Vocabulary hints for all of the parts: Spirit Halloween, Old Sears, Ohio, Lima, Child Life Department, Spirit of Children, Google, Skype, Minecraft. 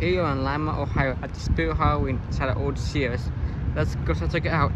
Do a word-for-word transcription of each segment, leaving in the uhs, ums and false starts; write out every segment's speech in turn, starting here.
here in Lima, Ohio at the Spirit Halloween inside the Old Sears. Let's go so check it out.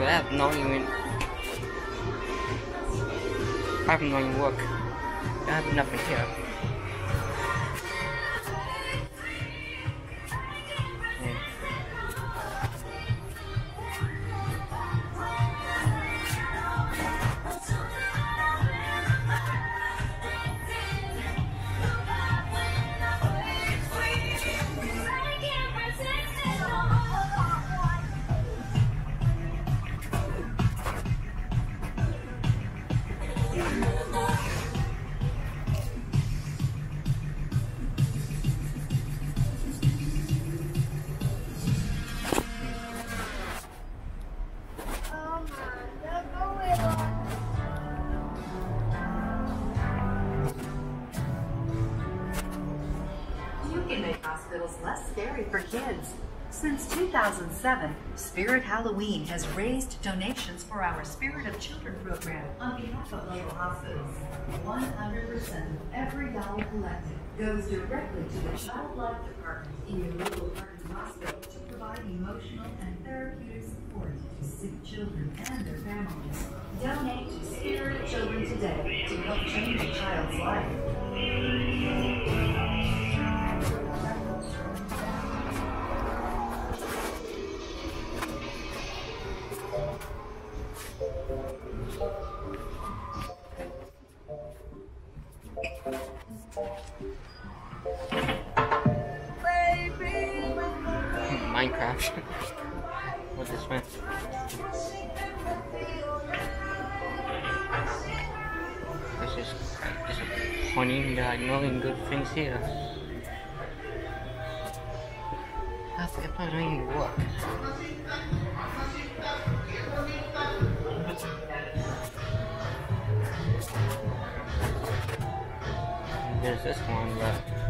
I have not even I have not even work. I have nothing here. Less scary for kids. Since two thousand seven, Spirit Halloween has raised donations for our Spirit of Children program on behalf of local hospitals. one hundred percent of every dollar collected goes directly to the Child Life Department in your local partner hospital to provide emotional and therapeutic support to sick children and their families. Donate to Spirit of Children today to help change a child's life. Minecraft. What's this one? This is disappointing. There are no good things here. That's the part I need to work. There's this one, but